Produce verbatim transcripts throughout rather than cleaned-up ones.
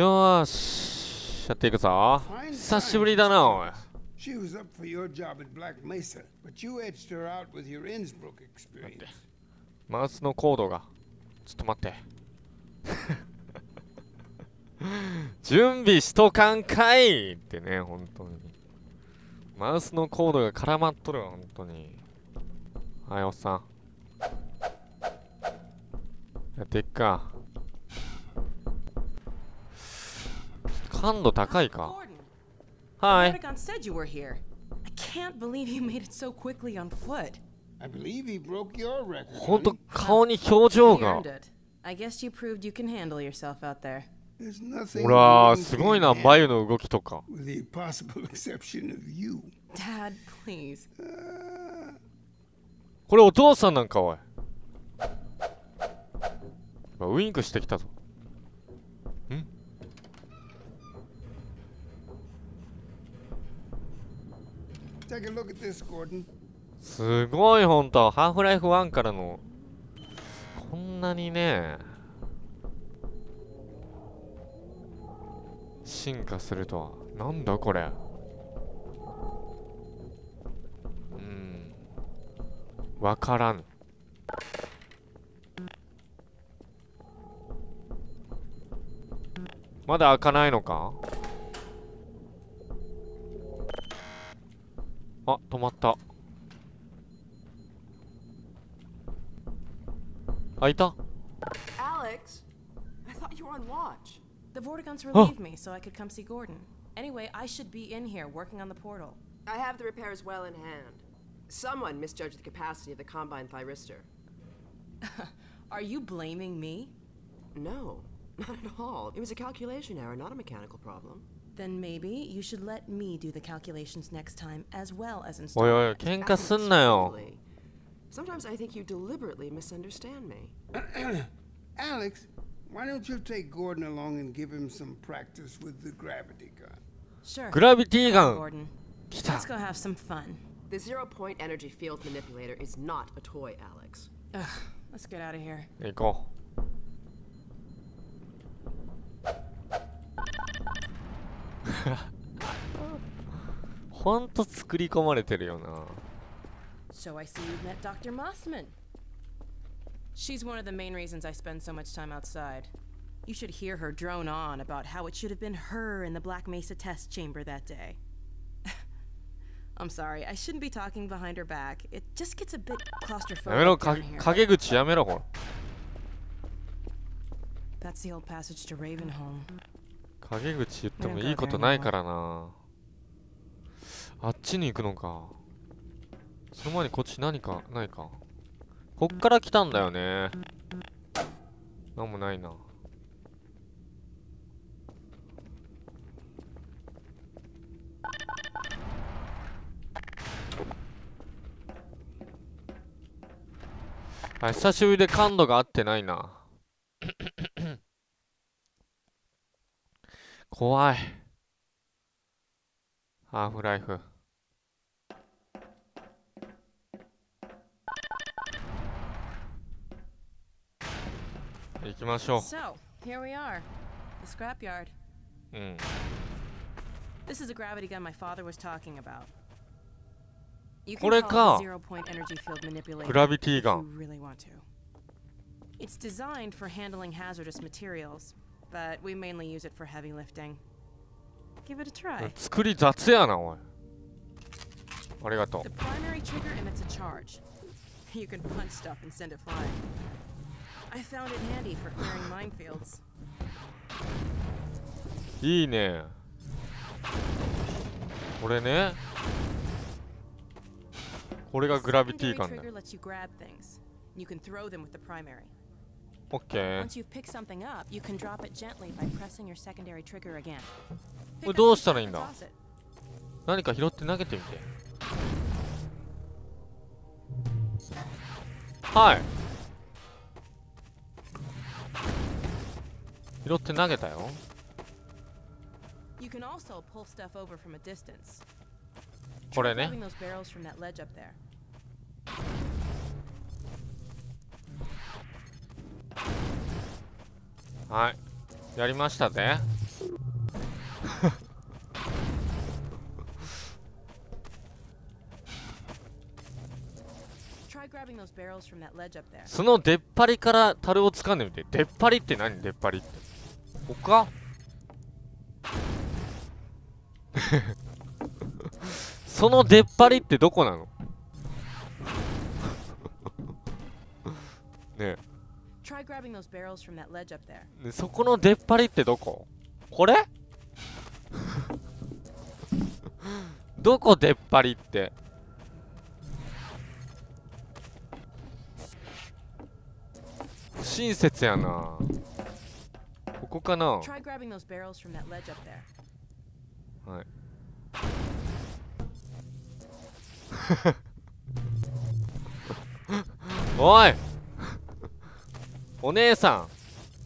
よーし、やっていくぞ。久しぶりだな、おい。マウスのコードが、ちょっと待って準備しとかんかいってね、本当にマウスのコードが絡まっとるわ、本当に。はい、おっさんやっていくか。感度高いか。はい。Gordon said you were here. I can't believe you made it so quickly on foot. I believe he broke your record. 本当顔に表情が。I guess you proved you can handle yourself out there. ほら、すごいな、バユの動きとか。With the possible exception of you. Dad, please. これお父さんなんかおい。ウインクしてきたぞ。すごい、ほんとハーフライフワンからのこんなにね進化するとは。なんだこれ。うん、わからん。まだ開かないのか。あ、止まった。開いた。Then maybe you should let me do the calculations next time as well as install. おいおい、喧嘩すんなよ。 Sometimes I think you deliberately misunderstand me. Alex, why don't you take Gordon along and give him some practice with the gravity gun? Sure. Gravity gun. Let's go have some fun. The zero-point energy field manipulator is not a toy, Alex. Ugh, let's get out of here. 行こう。ほんと作り込まれてるよな。So I see you've met Doctor Mossman. She's one of the main reasons I spend so much time outside. You should hear her drone on about how it should have been her in the Black Mesa test chamber that day. I'm sorry, I shouldn't be talking behind her back. It just gets a bit claustrophobic. やめろ、陰口やめろ、ほら。That's the old passage to Ravenholm. 陰口言ってもいいことないからな。あっちに行くのか。その前にこっち何かないか。こっから来たんだよね。なんもないな。あ、久しぶりで感度が合ってないな。怖い。ハーフライフ。行きましょう。So, here we are, the scrapyard. うん。This is a gravity gun my father was talking about. You can call it zero-point energy field manipulator. グラビティガン。If you really want to. It's designed for handling hazardous materials. But we mainly use it for heavy lifting. Give it a try. 作り雑やな、おい。ありがとう。The primary trigger emits a charge. You can punch stuff and send it flying. I found it handy for clearing minefields. いいね。これね。これがグラビティガンだ。Okay. Once you pick something up, you can drop it gently by pressing your secondary trigger again. これどうしたらいいんだ。何か拾って投げてみて。はい。拾って投げたよ。これね。はい、やりましたぜ。その出っ張りから樽を掴んでみて。出っ張りって何？出っ張りって他その出っ張りってどこなのねえ、そこの出っ張りってどこ？これどこ出っ張りって不親切やな。ここかな。はいおいお姉さ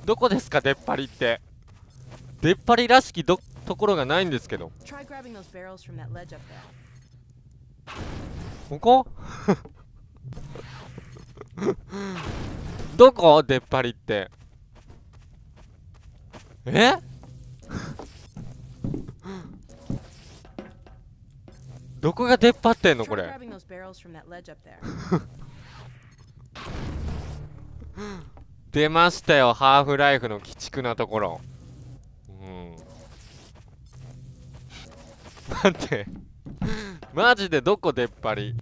ん、どこですか出っ張りって。出っ張りらしきどところがないんですけど。ここどこ出っ張りって。えどこが出っ張ってんのこれ出ましたよ、ハーフライフの鬼畜なところ。うん待ってマジでどこ出っ張り。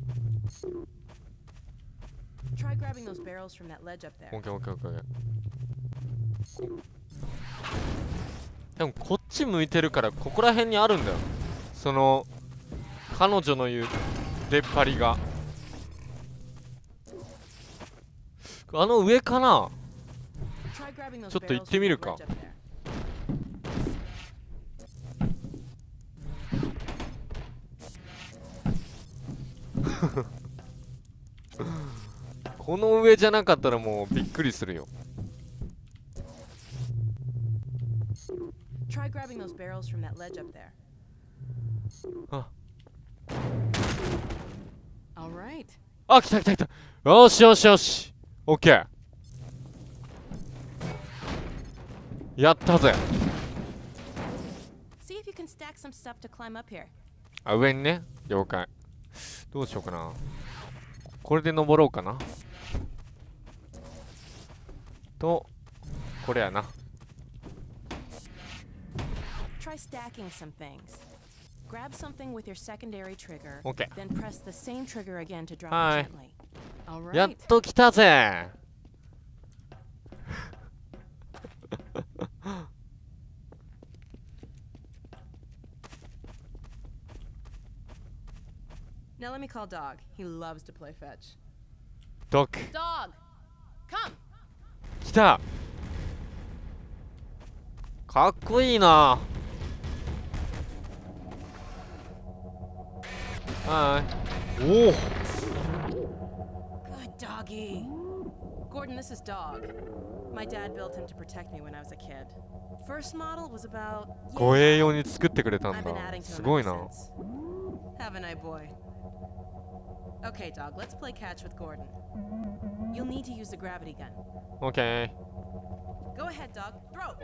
でもこっち向いてるからここら辺にあるんだよ、その彼女の言う出っ張りが。あの上かな。ちょっと行ってみるか。この上じゃなかったらもうびっくりするよ。ああ、来た来た来た。よしよしよし。オッケー。やったぜ。あ、上にね。了解。どうしようかな。これで登ろうかな。と、これやな。オッケー。はい。やっと来たぜドッグ。来た。かっこいいな。はい。おお。Gordon, this is Dog. My dad built him to protect me when I was a kid. First model was about. 護衛用に作ってくれたんだ。すごいな。Haven't I, boy? Okay, Dog. Let's play catch with Gordon. You'll need to use the gravity gun. Okay. Go ahead, Dog. Throw.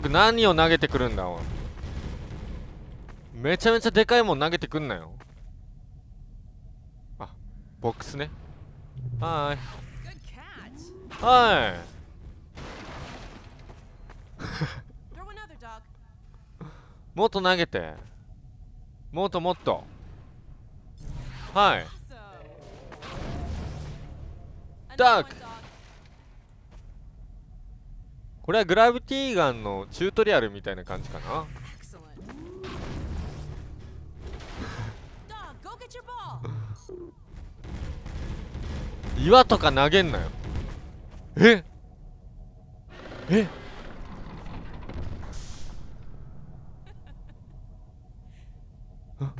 Dog, 何を投げてくるんだ。めちゃめちゃでかいもん投げてくんなよ。ボックスね。はーい。はーい。もっと投げて。もっともっと。はい。ダーク。これはグラビティガンのチュートリアルみたいな感じかな。岩とか投げんなよ。ええあ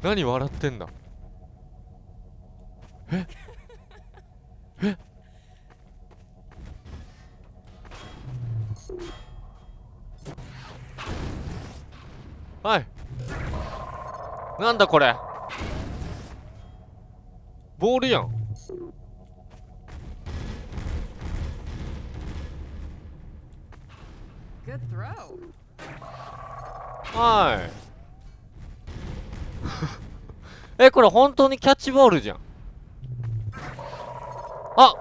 何笑ってんだ。ええはい、なんだこれ。ボールやん。はいえ、これ本当にキャッチボールじゃん。あ、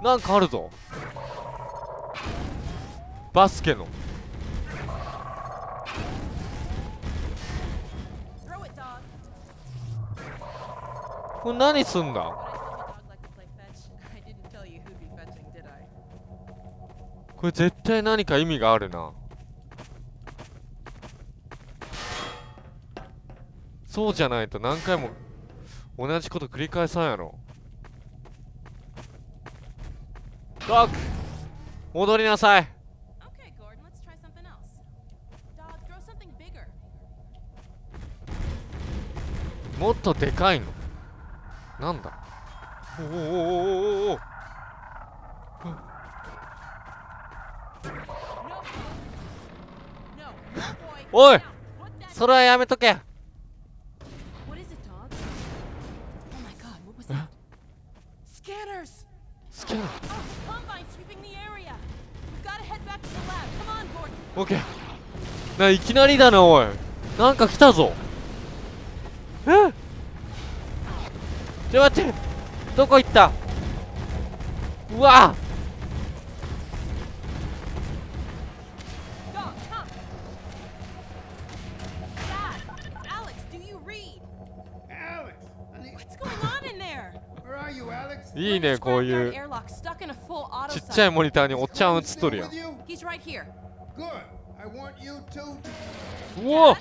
なんかあるぞ。バスケの。これ何すんだ。これ絶対何か意味があるな。そうじゃないと何回も同じこと繰り返さんやろ。ドッグ、戻りなさい。もっとでかいのなんだ。おおおおおお。おい、それはやめとけ。スキャナー。オッケー。ないきなりだなおい。なんか来たぞ。えっ、ちょっと待って、どこ行った。うわいいね、こういうちっちゃいモニターにおっちゃん映っとるやん。うわ、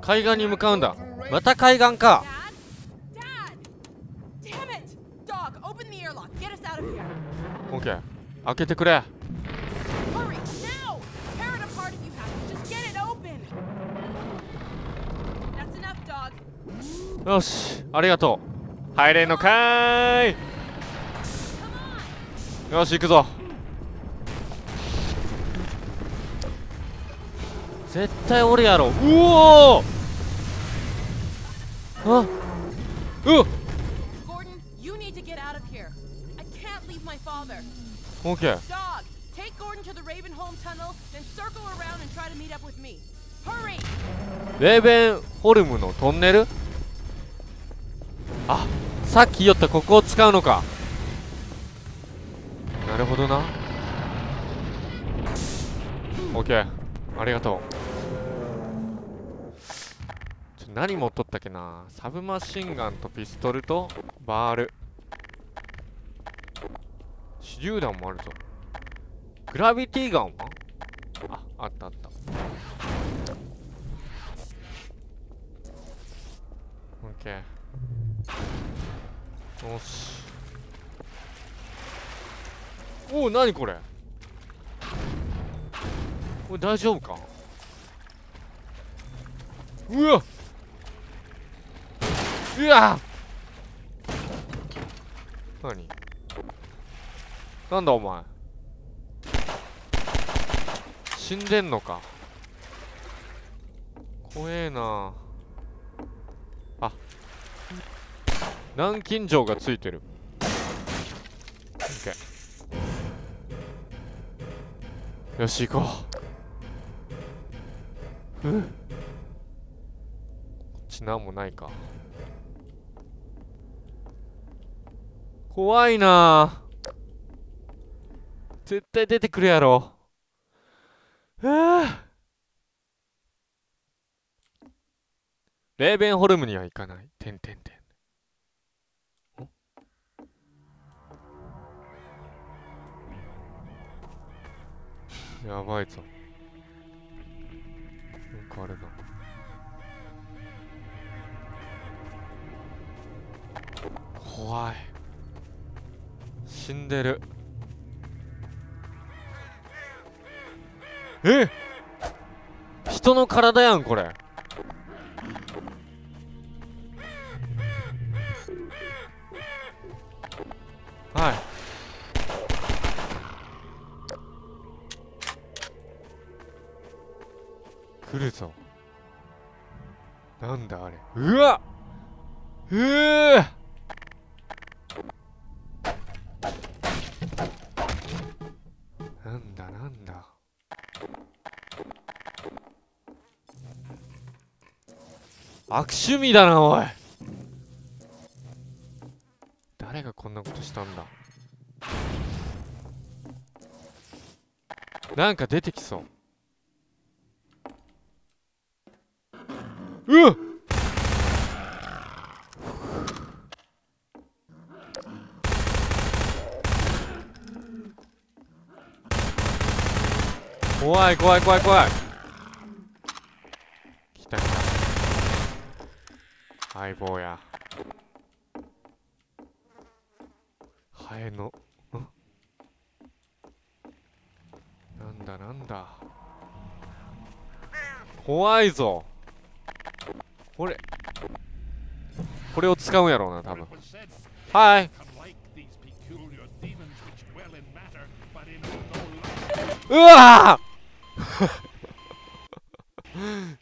海岸に向かうんだ。また海岸か。オッケー、開けてくれ。よし、ありがとう。入れんのかーい。よし、行くぞ。絶対おるやろ。うおー、あ、うっ。オッケー。レーベンホルムのトンネル？あ、さっき言ったここを使うのか。なるほどな。オッケー、ありがとう。何持っとったっけな。サブマシンガンとピストルとバール、手榴弾もあるぞ。グラビティガンはあ、あったあった。オッケー、よし。おお、何これ。これ大丈夫か。うわっ、うわっ、何なんだお前。死んでんのか。怖えなあ。あ、南京錠がついてる。オッケー、よし行こう。うん、こっちなんもないか。怖いなぁ。絶対出てくるやろ。えー、レーベンホルムには行かない。てんてんてん。ん？やばいぞ。なんかあれだ。怖い。死んでる。えっ、人の体やんこれ。はい、来るぞ。なんだあれ。うわっ、えーなんだなんだ。悪趣味だな、おい。誰がこんなことしたんだ。なんか出てきそう。うわっ、怖い怖い怖い怖い。来た来た、相棒や。ハエのなんだなんだ、怖いぞこれ。これを使うんやろうな、多分。はい、うわ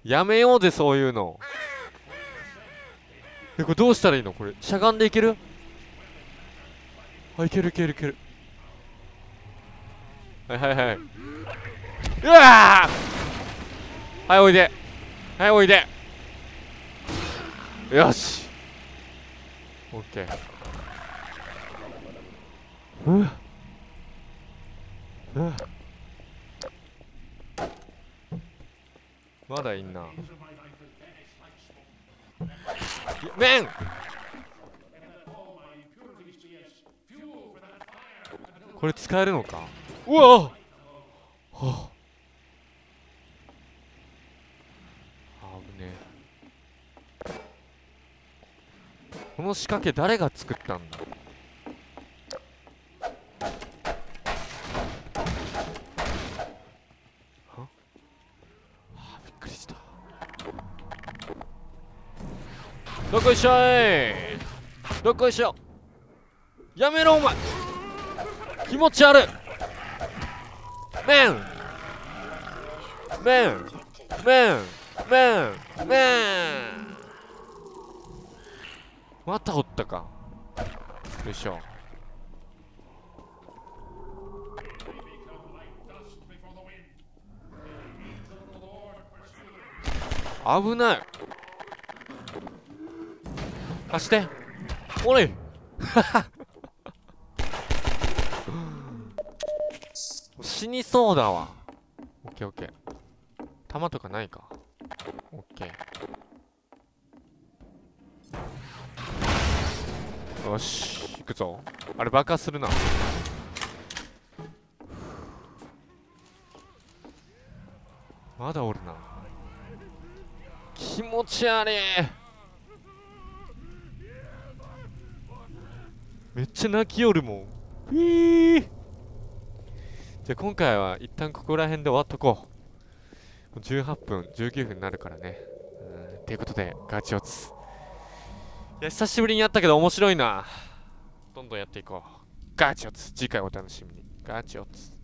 やめようぜそういうの。え、これどうしたらいいの。これしゃがんでいける。あ、いけるいけるいける。はいはいはい。うわー、はいおいで、はいおいで、よし、オッケー。うわうわ、まだいんな。めん、これ使えるのか。うわ、はあ、危ねえ。この仕掛け誰が作ったんだ。はあ、びっくりした。どこいっしょい、どこいっしょ。やめろお前、気持ち悪い。メンメンメンメンメン、またおったか。よいしょ。危ない、貸して、おい死にそうだわ。オッケーオッケー。弾とかないか。オッケー。よし、行くぞ。あれ爆破するな。まだおるな。気持ち悪い。めっちゃ泣きよるもん。ウィー。じゃあ今回は一旦ここら辺で終わっとこう。じゅうはっぷん、じゅうきゅうふんになるからね。うん、っていうことで、ガチオツ。いや、久しぶりにやったけど面白いな。どんどんやっていこう。ガチオツ。次回お楽しみに。ガチオツ。